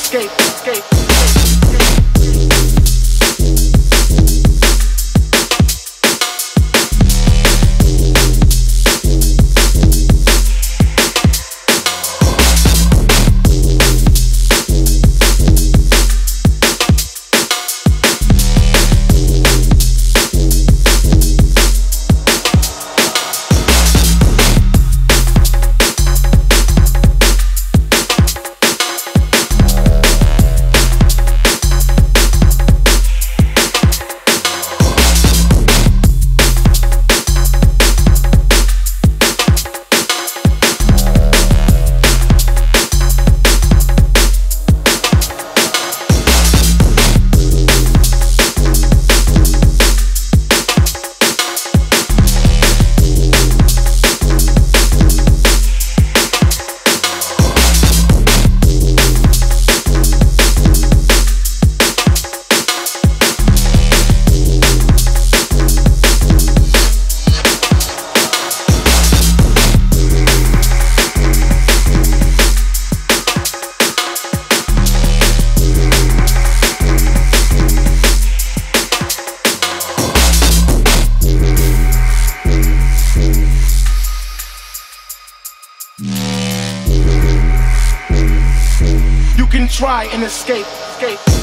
escape. You can try and escape.